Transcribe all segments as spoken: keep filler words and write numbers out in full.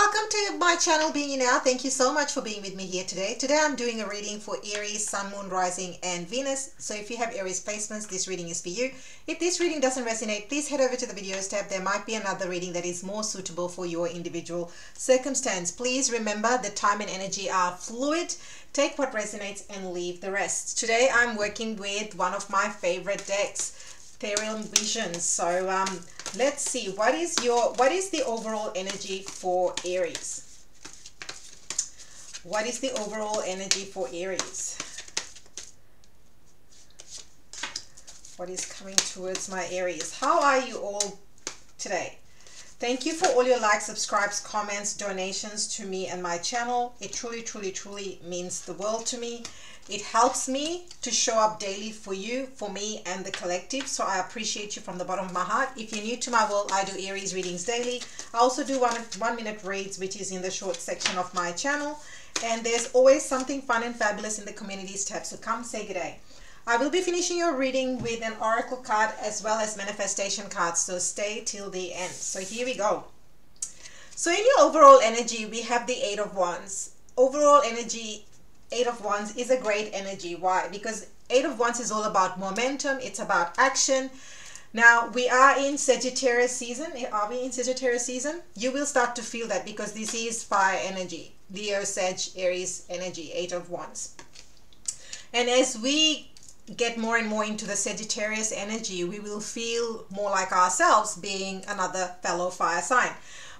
Welcome to my channel, Being You Now. Thank you so much for being with me here today. Today I'm doing a reading for Aries, Sun, Moon, Rising and Venus. So if you have Aries placements, this reading is for you. If this reading doesn't resonate, please head over to the videos tab. There might be another reading that is more suitable for your individual circumstance. Please remember that time and energy are fluid. Take what resonates and leave the rest. Today I'm working with one of my favorite decks, Therial Visions. So um, let's see, what is your what is the overall energy for Aries? What is the overall energy for Aries? What is coming towards my Aries? How are you all today? Thank you for all your likes, subscribes, comments, donations to me and my channel. It truly, truly, truly means the world to me. It helps me to show up daily for you, for me and the collective. So I appreciate you from the bottom of my heart. If you're new to my world, I do Aries readings daily. I also do one, one minute reads, which is in the short section of my channel. And there's always something fun and fabulous in the communities tab. So come say good day. I will be finishing your reading with an oracle card as well as manifestation cards, so stay till the end. So here we go. So in your overall energy, we have the Eight of Wands. Overall energy, Eight of Wands is a great energy. Why? Because Eight of Wands is all about momentum. It's about action. Now, we are in Sagittarius season. Are we in Sagittarius season? You will start to feel that because this is fire energy. Leo, Sag, Aries energy, Eight of Wands. And as we get more and more into the Sagittarius energy, we will feel more like ourselves, being another fellow fire sign.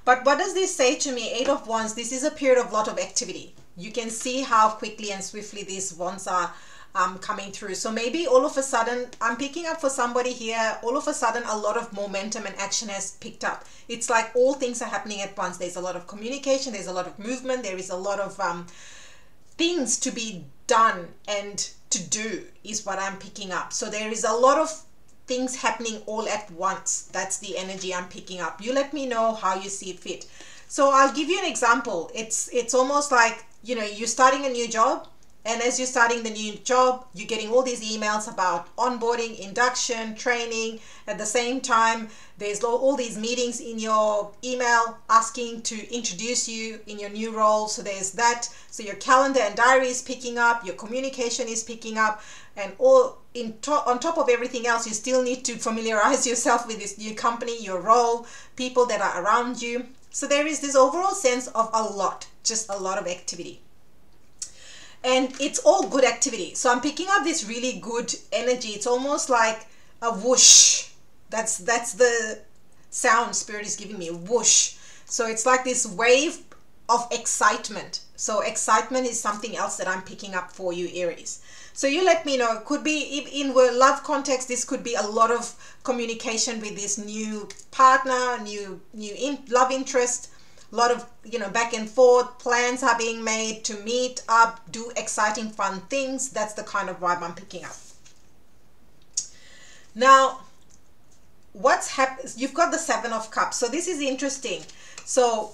But what does this say to me? Eight of Wands, this is a period of lot of activity. You can see how quickly and swiftly these wands are um, coming through. So maybe all of a sudden, I'm picking up for somebody here, all of a sudden a lot of momentum and action has picked up. It's like all things are happening at once. There's a lot of communication, there's a lot of movement, there is a lot of um, things to be done and to do is what I'm picking up. So there is a lot of things happening all at once. That's the energy I'm picking up. You let me know how you see fit. So I'll give you an example. It's it's almost like, you know, you're starting a new job, and as you're starting the new job, you're getting all these emails about onboarding, induction, training. At the same time, there's all these meetings in your email asking to introduce you in your new role. So there's that. So your calendar and diary is picking up, your communication is picking up, and all in to on top of everything else, you still need to familiarize yourself with this new company, your role, people that are around you. So there is this overall sense of a lot, just a lot of activity. And it's all good activity. So I'm picking up this really good energy. It's almost like a whoosh. That's that's the sound Spirit is giving me, whoosh. So it's like this wave of excitement. So excitement is something else that I'm picking up for you, Aries. So you let me know. It could be in love context. This could be a lot of communication with this new partner, new new in, love interest. A lot of, you know, back and forth, plans are being made to meet up, do exciting, fun things. That's the kind of vibe I'm picking up. Now, what's happened? You've got the Seven of Cups. So this is interesting. So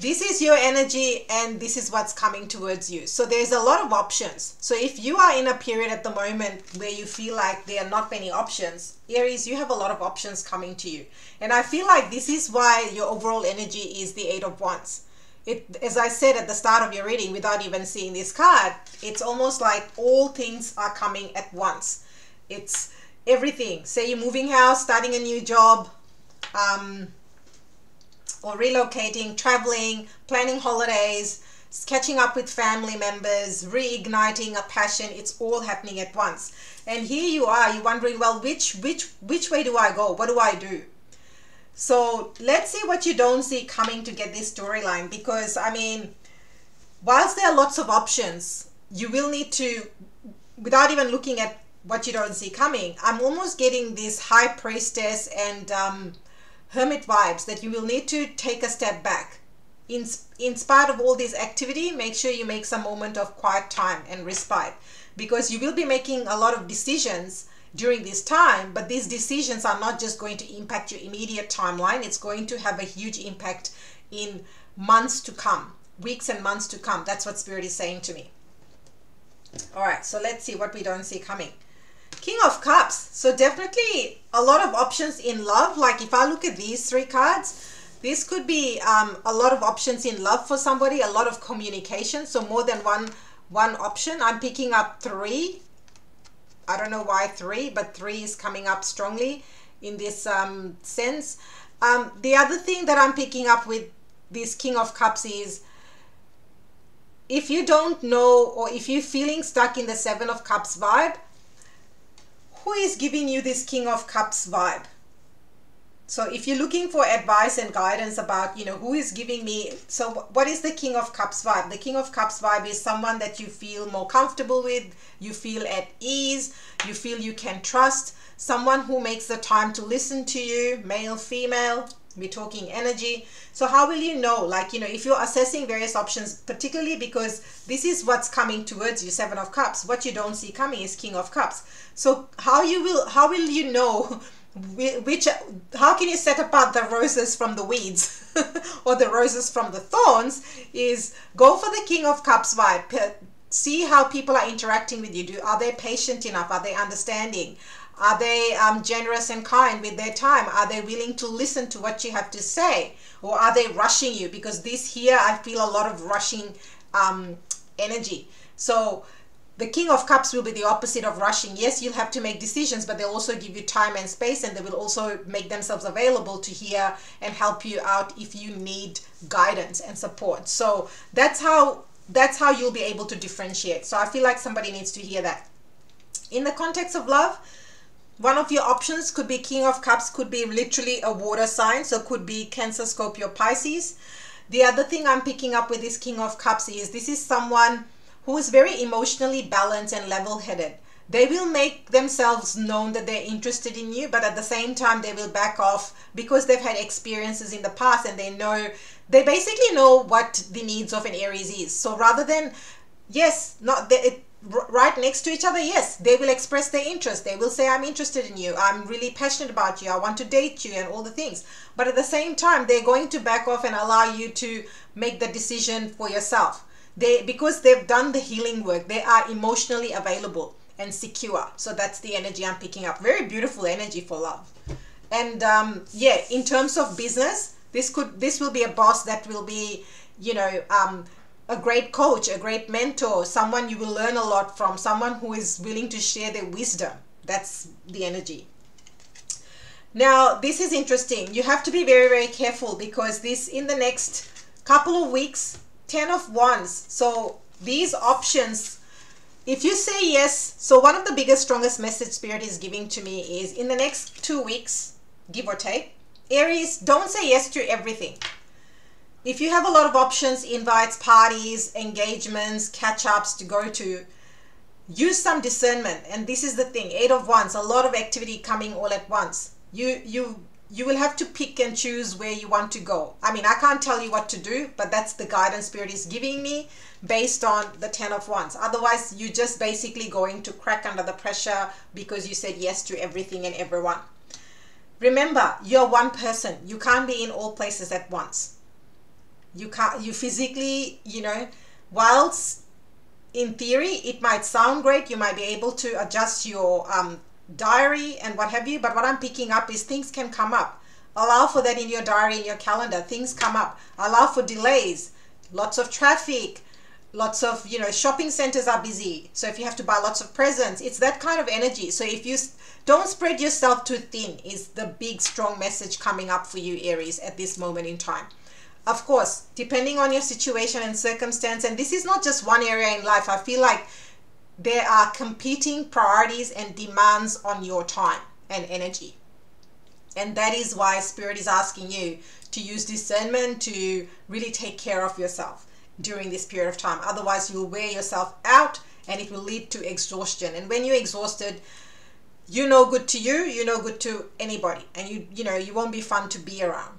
this is your energy and this is what's coming towards you. So there's a lot of options. So if you are in a period at the moment where you feel like there are not many options, Aries, you have a lot of options coming to you. And I feel like this is why your overall energy is the Eight of Wands. It, as I said at the start of your reading, without even seeing this card, it's almost like all things are coming at once. It's everything. Say you're moving house, starting a new job, um, or relocating, traveling, planning holidays, catching up with family members, reigniting a passion. It's all happening at once. And here you are, you're wondering, well, which which which way do I go? What do I do? So let's see what you don't see coming to get this storyline, because I mean, whilst there are lots of options, you will need to, without even looking at what you don't see coming, I'm almost getting this high priestess and um hermit vibes that you will need to take a step back. In, in spite of all this activity, make sure you make some moment of quiet time and respite, because you will be making a lot of decisions during this time, but these decisions are not just going to impact your immediate timeline. It's going to have a huge impact in months to come, weeks and months to come. That's what Spirit is saying to me. All right, so let's see what we don't see coming. King of Cups. So definitely a lot of options in love. Like if I look at these three cards, This could be um, a lot of options in love for somebody, a lot of communication. So more than one, one option. I'm picking up three. I don't know why three, but three is coming up strongly in this um, sense. Um, the other thing that I'm picking up with this King of Cups is, if you don't know, or if you're feeling stuck in the Seven of Cups vibe, who is giving you this King of Cups vibe? So if you're looking for advice and guidance about, you know, who is giving me, so what is the King of Cups vibe? The King of Cups vibe is someone that you feel more comfortable with, you feel at ease, you feel you can trust, someone who makes the time to listen to you, male, female, we're talking energy. So how will you know? Like, you know, if you're assessing various options, particularly because this is what's coming towards you, Seven of Cups. What you don't see coming is King of Cups. So how you will, how will you know? Which, how can you set apart the roses from the weeds or the roses from the thorns is go for the King of Cups vibe. See how people are interacting with you. Do, are they patient enough? Are they understanding? Are they um, generous and kind with their time? Are they willing to listen to what you have to say? Or are they rushing you? Because this here, I feel a lot of rushing um, energy. So the King of Cups will be the opposite of rushing. Yes, you'll have to make decisions, but they'll also give you time and space, and they will also make themselves available to hear and help you out if you need guidance and support. So that's how, that's how you'll be able to differentiate. So I feel like somebody needs to hear that. In the context of love, one of your options could be King of Cups, could be literally a water sign. So could be Cancer, Scorpio, Pisces. The other thing I'm picking up with this King of Cups is this is someone who is very emotionally balanced and level-headed. They will make themselves known that they're interested in you, but at the same time, they will back off because they've had experiences in the past and they know, they basically know what the needs of an Aries is. So rather than, yes, not it, right next to each other, yes, they will express their interest. They will say, I'm interested in you. I'm really passionate about you. I want to date you and all the things. But at the same time, they're going to back off and allow you to make the decision for yourself. They, because they've done the healing work, they are emotionally available and secure. So that's the energy I'm picking up. Very beautiful energy for love. And um, yeah, in terms of business, this could, this will be a boss that will be, you know, um, a great coach, a great mentor, someone you will learn a lot from, someone who is willing to share their wisdom. That's the energy. Now, this is interesting. You have to be very, very careful because this, in the next couple of weeks, Ten of Wands. So these options, if you say yes, so one of the biggest, strongest message Spirit is giving to me is in the next two weeks, give or take, Aries, don't say yes to everything. If you have a lot of options, invites, parties, engagements, catch-ups to go to, use some discernment. And this is the thing, Eight of Wands, a lot of activity coming all at once. You, you, you will have to pick and choose where you want to go. I mean, I can't tell you what to do, but that's the guidance Spirit is giving me based on the Ten of Wands. Otherwise, you're just basically going to crack under the pressure because you said yes to everything and everyone. Remember, you're one person. You can't be in all places at once. You can't, you physically, you know, whilst in theory, it might sound great, you might be able to adjust your um, diary and what have you, but what I'm picking up is things can come up. Allow for that in your diary, in your calendar. Things come up. Allow for delays, lots of traffic, lots of, you know, shopping centers are busy. So if you have to buy lots of presents, it's that kind of energy. So if you don't spread yourself too thin is the big, strong message coming up for you, Aries, at this moment in time. Of course, depending on your situation and circumstance, and this is not just one area in life, I feel like there are competing priorities and demands on your time and energy. And that is why Spirit is asking you to use discernment to really take care of yourself during this period of time. Otherwise, you'll wear yourself out and it will lead to exhaustion. And when you're exhausted, you're no good to you, you're no good to anybody. And you, you know, you won't be fun to be around.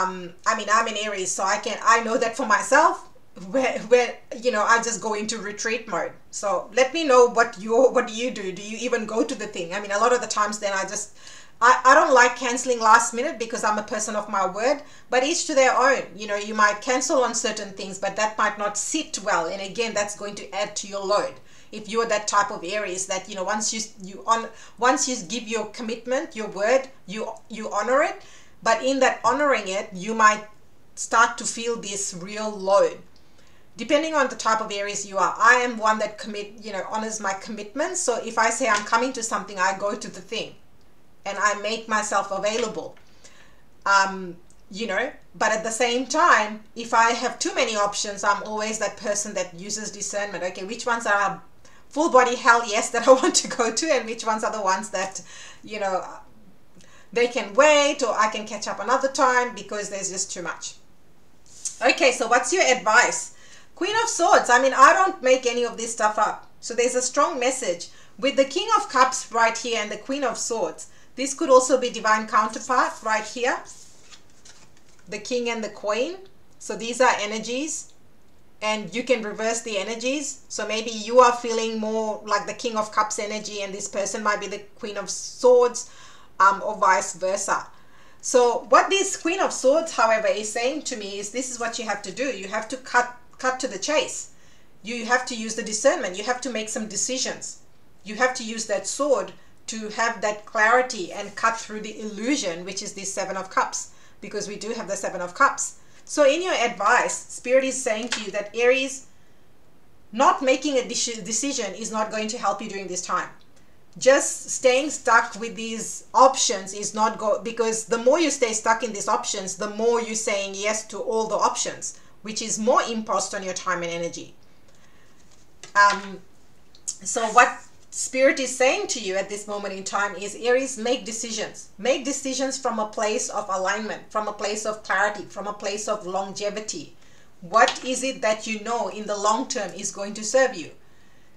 Um, I mean, I'm an Aries, so I can, I know that for myself. Where, where you know, I just go into retreat mode. So let me know what you what do you do? Do you even go to the thing? I mean, a lot of the times then I just I, I don't like cancelling last minute because I'm a person of my word, but each to their own. You know, you might cancel on certain things, but that might not sit well. And again, that's going to add to your load. If you're that type of Aries that, you know, once you you on once you give your commitment, your word, you you honor it, But in that honoring it, you might start to feel this real load. Depending on the type of Aries you are, I am one that commit, you know, honors my commitments. So if I say I'm coming to something, I go to the thing and I make myself available. Um, you know, but at the same time, if I have too many options, I'm always that person that uses discernment. Okay, which ones are full body hell yes that I want to go to, and which ones are the ones that, you know, they can wait, or I can catch up another time because there's just too much. Okay, so what's your advice? Queen of Swords. I mean, I don't make any of this stuff up. So there's a strong message with the King of Cups right here and the Queen of Swords. This could also be divine counterpart right here. The King and the Queen. So these are energies, and you can reverse the energies. So maybe you are feeling more like the King of Cups energy, and this person might be the Queen of Swords. Um, or vice versa. So what this Queen of Swords, however, is saying to me is this is what you have to do. You have to cut cut to the chase. You have to use the discernment. You have to make some decisions. You have to use that sword to have that clarity and cut through the illusion, which is this Seven of Cups, because we do have the Seven of Cups. So in your advice, Spirit is saying to you that Aries, not making a decision is not going to help you during this time. Just staying stuck with these options is not go because the more you stay stuck in these options, the more you're saying yes to all the options, which is more imposed on your time and energy. Um, so what Spirit is saying to you at this moment in time is, Aries, make decisions. Make decisions from a place of alignment, from a place of clarity, from a place of longevity. What is it that you know in the long term is going to serve you?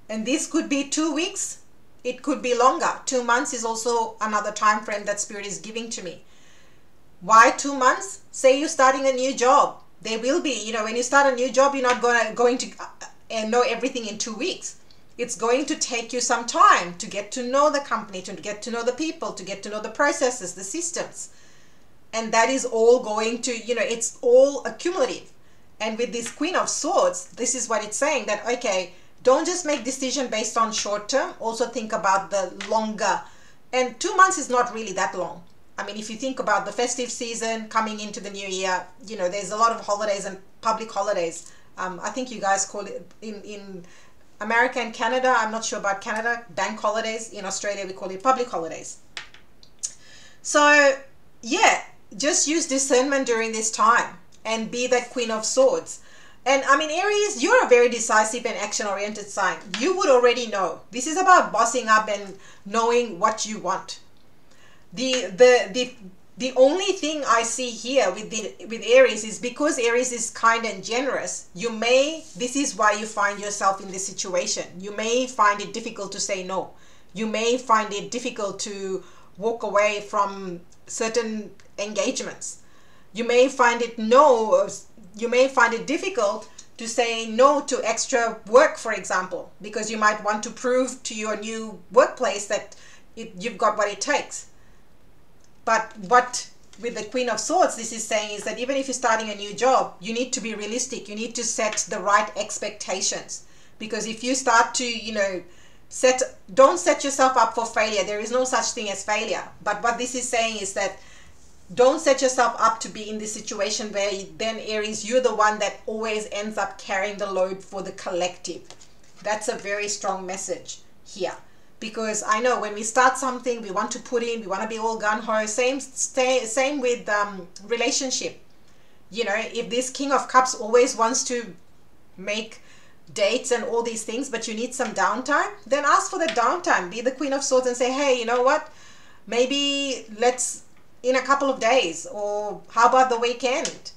And this could be two weeks. It could be longer. Two months is also another time frame that Spirit is giving to me. Why two months? Say you're starting a new job. There will be, you know, when you start a new job, you're not gonna, going to uh, know everything in two weeks. It's going to take you some time to get to know the company, to get to know the people, to get to know the processes, the systems. And that is all going to, you know, it's all accumulative. And with this Queen of Swords, this is what it's saying, that, okay, don't just make decision based on short term. Also think about the longer. And two months is not really that long. I mean, if you think about the festive season coming into the new year, you know, there's a lot of holidays and public holidays. Um, I think you guys call it in, in America and Canada. I'm not sure about Canada. Bank holidays. In Australia, we call it public holidays. So, yeah, just use discernment during this time and be that Queen of Swords. And I mean, Aries, you're a very decisive and action-oriented sign. You would already know. This is about bossing up and knowing what you want. The the the the only thing I see here with the with Aries is because Aries is kind and generous. You may this is why you find yourself in this situation. You may find it difficult to say no. You may find it difficult to walk away from certain engagements. You may find it no. You may find it difficult to say no to extra work, for example, because you might want to prove to your new workplace that it, you've got what it takes. But what with the Queen of Swords, this is saying is that even if you're starting a new job, you need to be realistic. You need to set the right expectations, because if you start to, you know, set, don't set yourself up for failure. There is no such thing as failure. But what this is saying is that don't set yourself up to be in this situation where you, then Aries, you're the one that always ends up carrying the load for the collective. That's a very strong message here, because I know when we start something, we want to put in, we want to be all gung-ho. Same, stay, same with um, relationship. You know, if this King of Cups always wants to make dates and all these things, but you need some downtime, then ask for the downtime. Be the Queen of Swords and say, hey, you know what? Maybe let's, in a couple of days, or how about the weekend?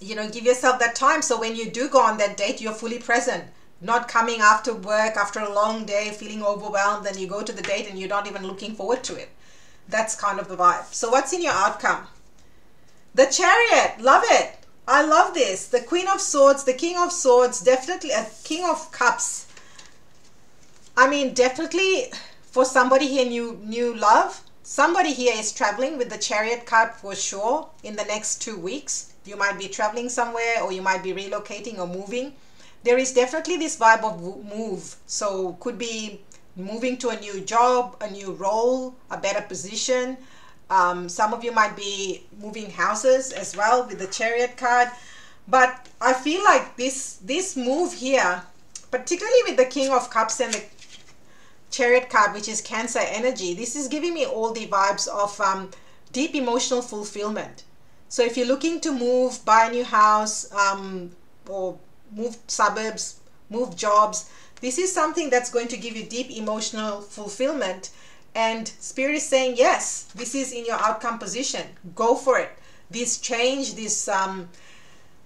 You know, give yourself that time, so when you do go on that date, you're fully present, not coming after work, after a long day, feeling overwhelmed, then you go to the date and you're not even looking forward to it. That's kind of the vibe. So what's in your outcome? The Chariot. Love it. I love this. The Queen of Swords, the King of Swords, definitely a King of Cups. I mean, definitely for somebody here, new, new love. Somebody here is traveling with the Chariot card for sure. In the next two weeks, you might be traveling somewhere, or you might be relocating or moving. There is definitely this vibe of move. So could be moving to a new job, a new role, a better position, Um, some of you might be moving houses as well with the Chariot card. But I feel like this this move here, particularly with the King of Cups and the Chariot card, which is Cancer energy, this is giving me all the vibes of um, deep emotional fulfillment. So if you're looking to move, buy a new house, um, or move suburbs, move jobs, this is something that's going to give you deep emotional fulfillment. And Spirit is saying, yes, this is in your outcome position. Go for it. This change, this um,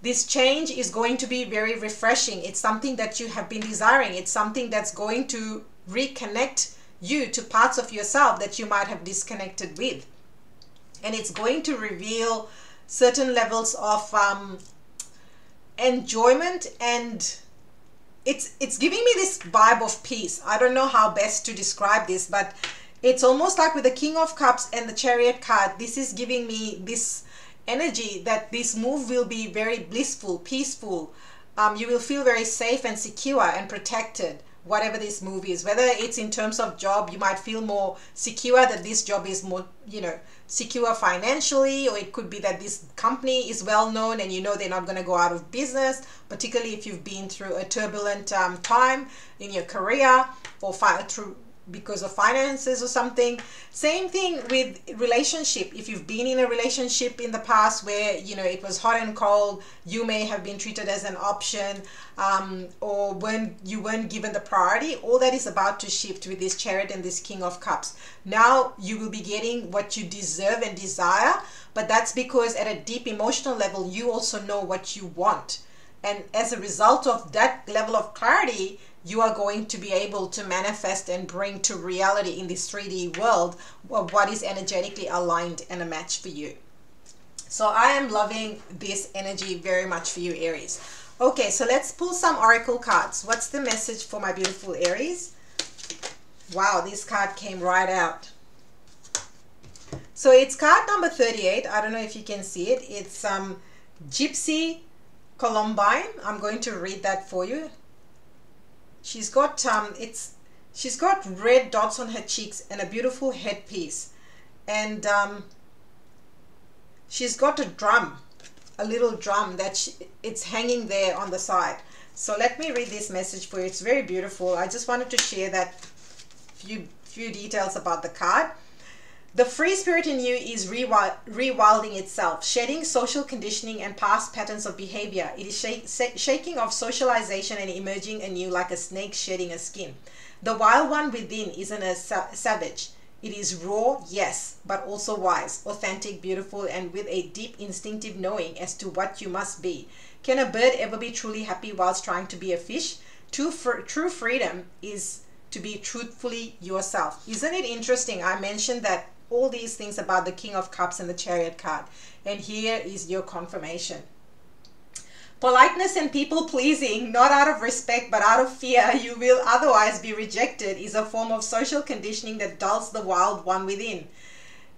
this change is going to be very refreshing. It's something that you have been desiring. It's something that's going to reconnect you to parts of yourself that you might have disconnected with. And it's going to reveal certain levels of um, enjoyment, and it's it's giving me this vibe of peace. I don't know how best to describe this, but it's almost like with the King of Cups and the Chariot card, this is giving me this energy that this move will be very blissful, peaceful. Um, you will feel very safe and secure and protected, whatever this move is. Whether it's in terms of job, you might feel more secure that this job is more, you know, secure financially, or it could be that this company is well known and you know they're not going to go out of business, particularly if you've been through a turbulent um, time in your career or fi through because of finances or something. Same thing with relationship. If you've been in a relationship in the past where, you know, it was hot and cold, you may have been treated as an option, um, or when you weren't given the priority, all that is about to shift with this Chariot and this King of Cups. Now you will be getting what you deserve and desire, but that's because at a deep emotional level, you also know what you want. And as a result of that level of clarity, you are going to be able to manifest and bring to reality in this three D world what is energetically aligned and a match for you. So I am loving this energy very much for you, Aries. Okay, so let's pull some oracle cards. What's the message for my beautiful Aries? Wow, this card came right out. So it's card number thirty-eight. I don't know if you can see it. It's um, Gypsy Columbine. I'm going to read that for you. She's got um, it's she's got red dots on her cheeks and a beautiful headpiece, and um, she's got a drum, a little drum that she, it's hanging there on the side. So let me read this message for you. It's very beautiful. I just wanted to share that few few details about the card. The free spirit in you is rewild, rewilding itself, shedding social conditioning and past patterns of behavior. It is shake, shaking off socialization and emerging anew like a snake shedding a skin. The wild one within isn't a sa savage. It is raw, yes, but also wise, authentic, beautiful, and with a deep instinctive knowing as to what you must be. Can a bird ever be truly happy whilst trying to be a fish? True, true freedom is to be truthfully yourself. Isn't it interesting? I mentioned that all these things about the King of Cups and the Chariot card. And here is your confirmation. Politeness and people pleasing, not out of respect but out of fear you will otherwise be rejected, is a form of social conditioning that dulls the wild one within.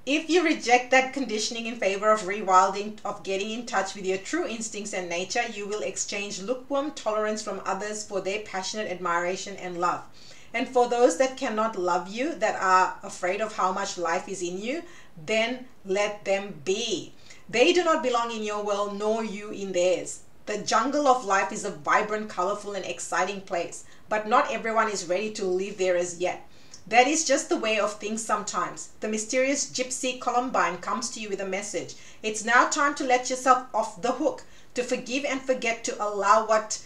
If you reject that conditioning in favor of rewilding, of getting in touch with your true instincts and nature, you will exchange lukewarm tolerance from others for their passionate admiration and love. And for those that cannot love you, that are afraid of how much life is in you, then let them be. They do not belong in your world, nor you in theirs. The jungle of life is a vibrant, colorful, and exciting place, but not everyone is ready to live there as yet. That is just the way of things sometimes. The mysterious Gypsy Columbine comes to you with a message. It's now time to let yourself off the hook, to forgive and forget, to allow what,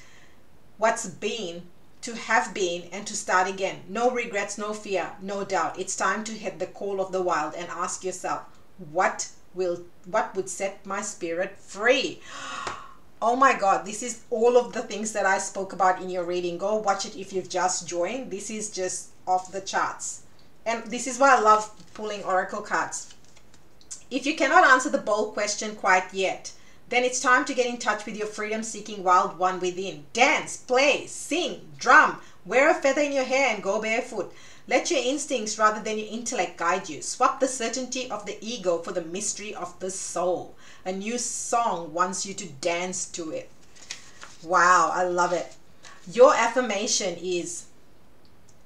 what's been, to have been, and to start again. No regrets, no fear, no doubt. It's time to heed the call of the wild and ask yourself, what will what would set my spirit free? Oh my God, this is all of the things that I spoke about in your reading. Go watch it if you've just joined. This is just off the charts. And this is why I love pulling oracle cards. If you cannot answer the bold question quite yet, then it's time to get in touch with your freedom-seeking wild one within. Dance, play, sing, drum, wear a feather in your hair and go barefoot. Let your instincts rather than your intellect guide you. Swap the certainty of the ego for the mystery of the soul. A new song wants you to dance to it. Wow, I love it. Your affirmation is,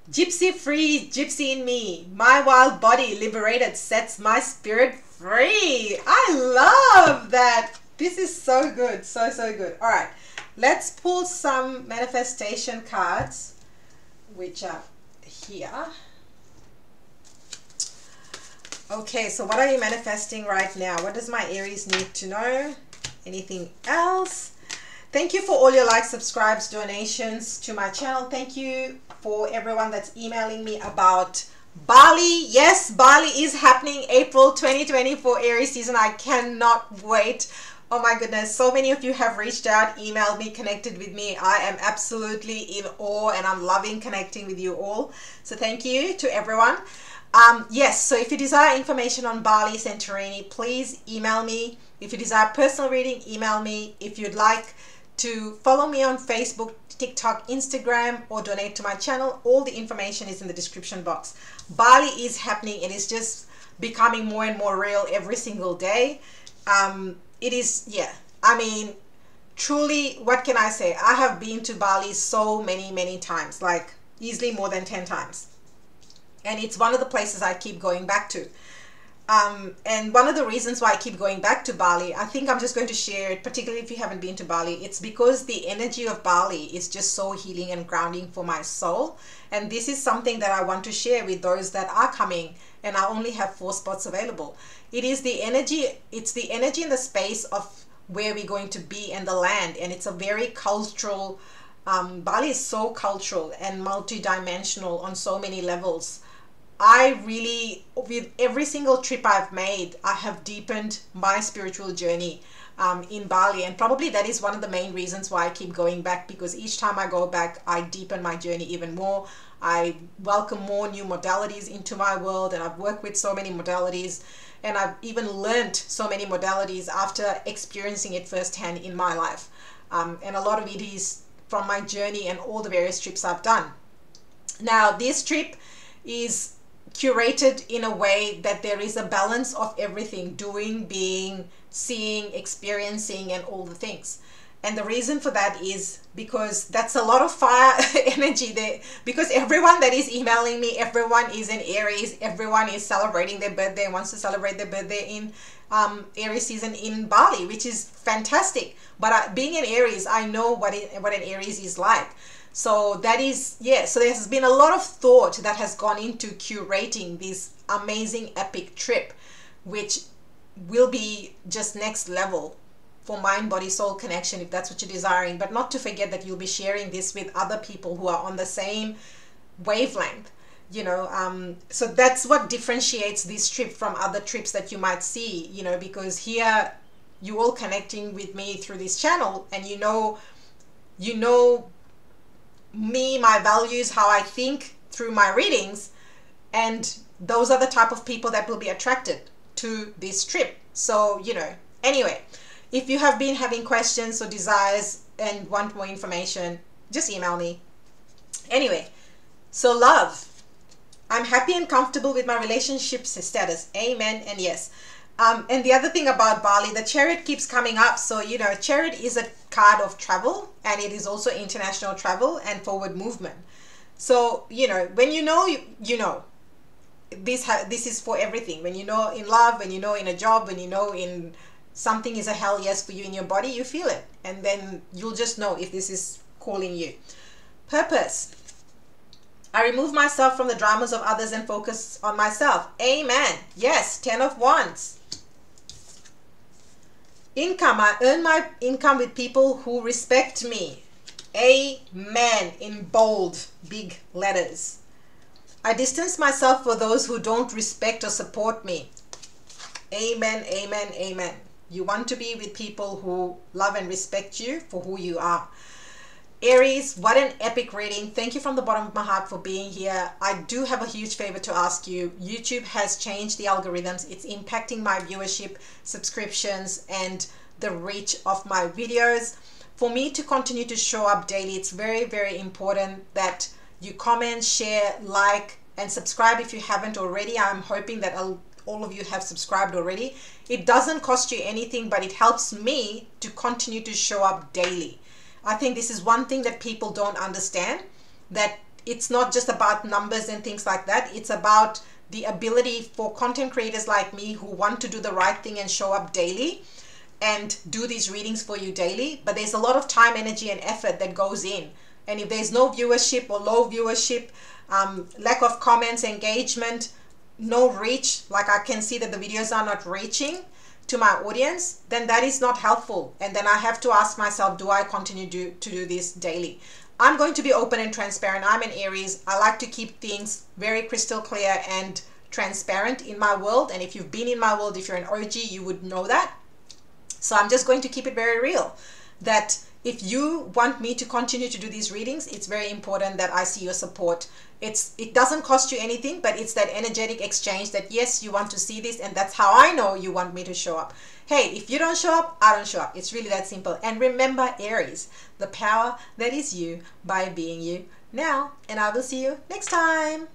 Gypsy free, gypsy in me. My wild body liberated sets my spirit free. I love that. This is so good. So, so good. All right. Let's pull some manifestation cards, which are here. Okay, so what are you manifesting right now? What does my Aries need to know? Anything else? Thank you for all your likes, subscribes, donations to my channel. Thank you for everyone that's emailing me about Bali. Yes, Bali is happening April twenty twenty for Aries season. I cannot wait. Oh my goodness, so many of you have reached out, emailed me, connected with me. I am absolutely in awe and I'm loving connecting with you all. So thank you to everyone. Um, yes, so if you desire information on Bali, Santorini, please email me. If you desire personal reading, email me. If you'd like to follow me on Facebook, TikTok, Instagram, or donate to my channel, all the information is in the description box. Bali is happening. It is just becoming more and more real every single day. Um, It is, yeah, I mean, truly, what can I say? I have been to Bali so many, many times, like easily more than ten times. And it's one of the places I keep going back to. Um, and one of the reasons why I keep going back to Bali, I think I'm just going to share it, particularly if you haven't been to Bali, it's because the energy of Bali is just so healing and grounding for my soul. And this is something that I want to share with those that are coming, and I only have four spots available. It is the energy, it's the energy in the space of where we're going to be and the land. And it's a very cultural, um, Bali is so cultural and multi-dimensional on so many levels. I really, with every single trip I've made, I have deepened my spiritual journey um, in Bali. And probably that is one of the main reasons why I keep going back, because each time I go back, I deepen my journey even more. I welcome more new modalities into my world, and I've worked with so many modalities, and I've even learned so many modalities after experiencing it firsthand in my life. Um, and a lot of it is from my journey and all the various trips I've done. Now, this trip is curated in a way that there is a balance of everything: doing, being, seeing, experiencing, and all the things. And the reason for that is because that's a lot of fire energy there, because everyone that is emailing me, everyone is an Aries, everyone is celebrating their birthday, wants to celebrate their birthday in um, Aries season in Bali, which is fantastic. But I, being an Aries, I know what it, what an Aries is like. So that is, yeah, so there has been a lot of thought that has gone into curating this amazing epic trip, which will be just next level for mind, body, soul connection, if that's what you're desiring. But not to forget that you'll be sharing this with other people who are on the same wavelength, you know. Um, so that's what differentiates this trip from other trips that you might see, you know, because here you're all connecting with me through this channel, and you know, you know, me, my values, how I think through my readings, and those are the type of people that will be attracted to this trip. So, you know, anyway, if you have been having questions or desires and want more information, just email me. Anyway, so love. I'm happy and comfortable with my relationship status. Amen and yes. Um, and the other thing about Bali, the Chariot keeps coming up. So, you know, Chariot is a card of travel, and it is also international travel and forward movement. So, you know, when you know, you, you know, this, ha this is for everything. When you know in love, when you know in a job, when you know in something is a hell yes for you in your body, you feel it. And then you'll just know if this is calling you. Purpose. I remove myself from the dramas of others and focus on myself. Amen. Yes. Ten of Wands. Income. I earn my income with people who respect me. Amen. In bold, big letters. I distance myself for those who don't respect or support me. Amen. Amen. Amen. You want to be with people who love and respect you for who you are. Aries, what an epic reading. Thank you from the bottom of my heart for being here. I do have a huge favor to ask you. YouTube has changed the algorithms. It's impacting my viewership, subscriptions, and the reach of my videos. For me to continue to show up daily, it's very, very important that you comment, share, like, and subscribe if you haven't already. I'm hoping that all of you have subscribed already. It doesn't cost you anything, but it helps me to continue to show up daily. I think this is one thing that people don't understand, that it's not just about numbers and things like that. It's about the ability for content creators like me who want to do the right thing and show up daily and do these readings for you daily. But there's a lot of time, energy, and effort that goes in. And if there's no viewership or low viewership, um, lack of comments, engagement, no reach, like I can see that the videos are not reaching to my audience, then that is not helpful. And then I have to ask myself, do I continue do, to do this daily? I'm going to be open and transparent. I'm an Aries. I like to keep things very crystal clear and transparent in my world. And if you've been in my world, if you're an O G, you would know that. So I'm just going to keep it very real, that if you want me to continue to do these readings, it's very important that I see your support. It's, it doesn't cost you anything, but it's that energetic exchange that, yes, you want to see this, and that's how I know you want me to show up. Hey, if you don't show up, I don't show up. It's really that simple. And remember, Aries, the power that is you by being you now. And I will see you next time.